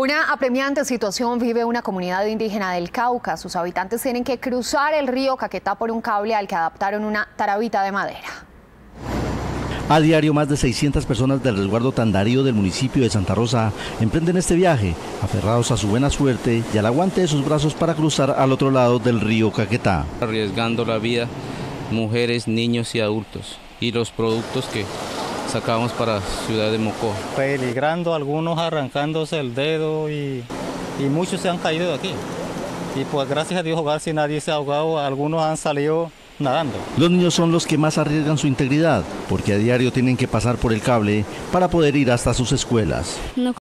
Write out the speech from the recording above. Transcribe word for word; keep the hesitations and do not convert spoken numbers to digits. Una apremiante situación vive una comunidad indígena del Cauca. Sus habitantes tienen que cruzar el río Caquetá por un cable al que adaptaron una tarabita de madera. A diario, más de seiscientas personas del resguardo Tandarío del municipio de Santa Rosa emprenden este viaje, aferrados a su buena suerte y al aguante de sus brazos para cruzar al otro lado del río Caquetá. Arriesgando la vida, mujeres, niños y adultos, y los productos que sacamos para la ciudad de Mocoa. Peligrando, algunos arrancándose el dedo y, y muchos se han caído de aquí. Y pues gracias a Dios, hogar, si nadie se ha ahogado, algunos han salido nadando. Los niños son los que más arriesgan su integridad, porque a diario tienen que pasar por el cable para poder ir hasta sus escuelas. No